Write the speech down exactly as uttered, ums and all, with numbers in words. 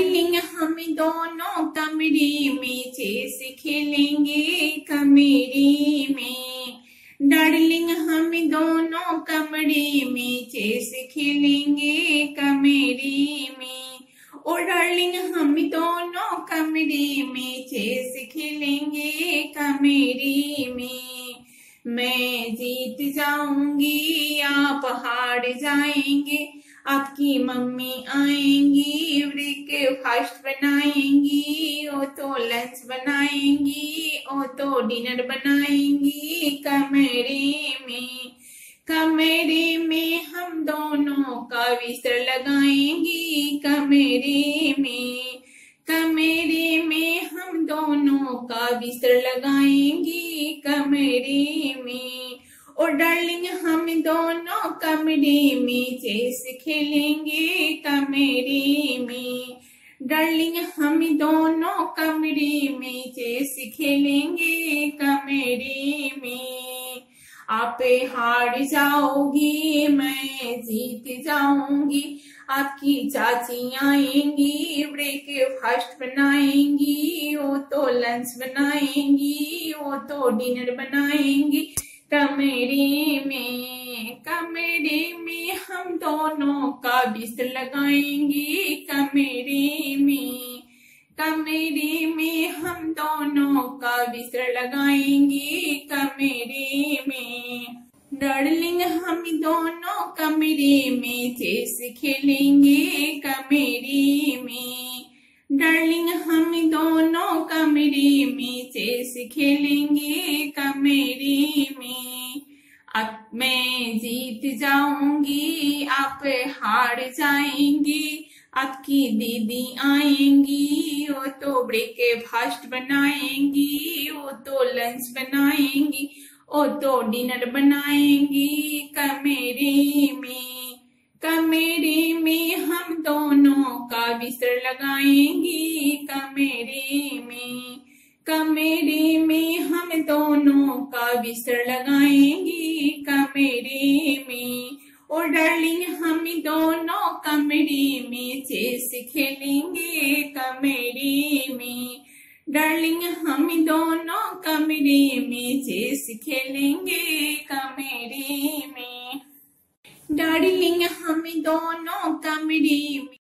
करें हम दोनों कमरे में, चेस खेलेंगे कमरे में। डार्लिंग हम दोनों कमरे में, चेस खेलेंगे कमरे में। ओ डार्लिंग हम दोनों कमरे में, चेस खेलेंगे कमरे में। मैं जीत जाऊंगी, आप हार जाएंगे। आपकी मम्मी आएंगी, ब्रेकफास्ट बनाएंगी। ओ तो लंच बनाएंगी, ओ तो डिनर बनाएंगी कमरे में। कमरे में हम दोनों का बिस्तर लगाएंगी कमरे में। कमरे में हम दोनों का बिस्तर लगाएंगी कमरे में। और डार्लिंग हम दोनों कमरे में, चेस खेलेंगे कमरे में। डार्लिंग हम दोनों कमरे में, चेस खेलेंगे कमरे में। आप हार जाओगी, मैं जीत जाऊंगी। आपकी चाची आएंगी, ब्रेकफास्ट बनाएंगी। वो तो लंच बनाएंगी, वो तो डिनर बनाएंगी कमरे में। कमरे में हम दोनों का बिस्तर लगाएंगी कमरे में। कमरे में हम दोनों का बिस्तर लगाएंगी कमरे में। डार्लिंग हम दोनों कमरे में, चेस खेलेंगे कमरे में। डार्लिंग हम दोनों कमरे में, चेस खेलेंगे कमरे में। अब मैं जीत जाऊंगी, आप हार जाएंगे। आपकी दीदी आएंगी, वो तो ब्रेकफास्ट बनाएंगी। वो तो लंच बनाएंगी, ओ तो डिनर बनाएंगी कमरे में। कमरे में हम दोनों का बिस्तर लगाएंगी कमरे में। कमरे में हम दोनों का बिस्तर लगाएंगी कमरे में। और डार्लिंग हम दोनों कमरे में, चेस खेलेंगे कमरे में। डार्लिंग हम दोनों कमरे में, चेस खेलेंगे कमरे में। डार्लिंग हम दोनों कमरे में।